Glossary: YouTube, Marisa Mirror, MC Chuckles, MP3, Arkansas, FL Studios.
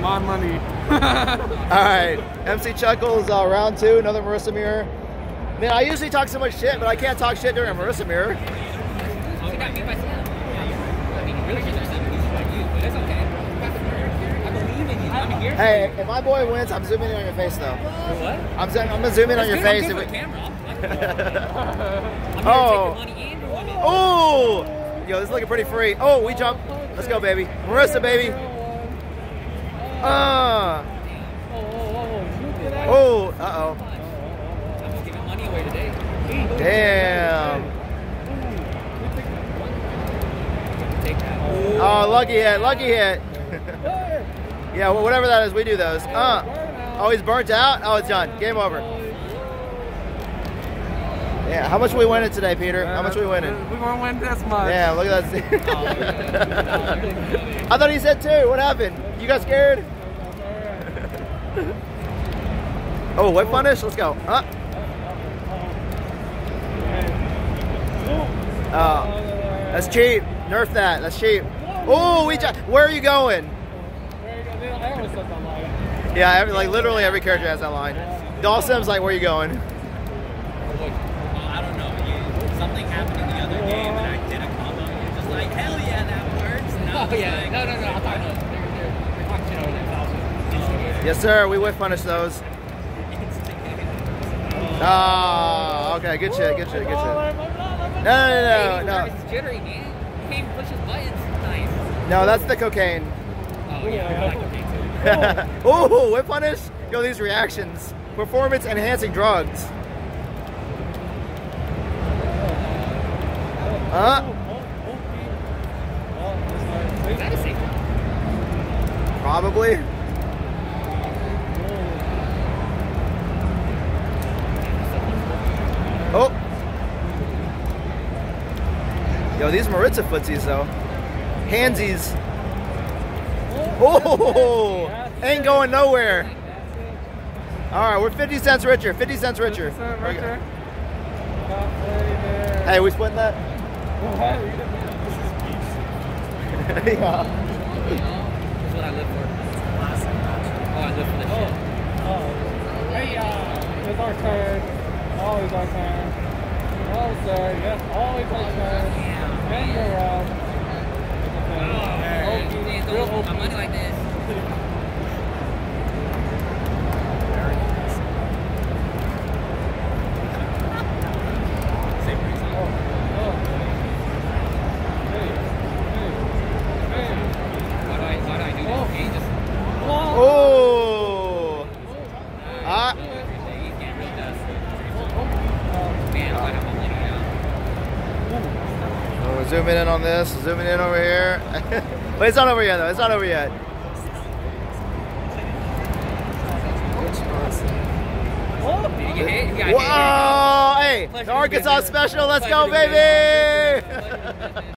my money. Alright, MC Chuckles, round two, another Marisa Mirror. Man, I usually talk so much shit, but I can't talk shit during a Marisa Mirror. Hey, if my boy wins, I'm zooming in on your face, though. What? I'm gonna zoom in on your face. I'm oh! Oh! Yo, this is looking pretty free. Oh, we jump. Let's go, baby. Marisa, baby. Oh, uh-oh. I'm just giving money away today. Damn. Oh, lucky hit, lucky hit. Yeah, well, whatever that is, we do those. Oh, he's burnt out? Oh, it's done. Game over. Yeah, how much we winning today, Peter? How much we winning? We won't win this much. Yeah, look at that. I thought he said two. What happened? You got scared? Oh, whip punish? Let's go. That's cheap. Nerf that. That's cheap. Oh, we just, where are you going? Yeah, like literally every character has that line. Doll Sim's like, where are you going? I don't know. Something happened in the other game and I did a combo. You're just like, hell yeah, that works. And oh yeah, like, no. I'm talking about they're yes, sir. We whiff punish those. Oh, okay. Good shit. Good shit. Good shit. No. It's jittery, man. You can't push his buttons. Nice. No, that's the cocaine. Oh, yeah. Oh, whip punish? Yo, these reactions. Performance enhancing drugs. Is that a secret? Probably. Oh. Yo, these Marisa footsies, though. Handsies. Oh, ain't going nowhere. All right, we're 50 cents richer. 50 cents richer. Hey, we split that? Yeah. That's what I live for. Oh, I live for this shit. Oh. Hey, it's our turn. Always our turn. Always our turn. Yes, always our turn. Bend your round. My money like this. Why do I do this? He just... Oh! Ah! He can't really does. Man, why don't I let him out? We're zooming in on this. Zooming in over here. But it's not over yet, though. It's not over yet. Did you get hit? Whoa! Hey, the Arkansas special. Let's go, baby!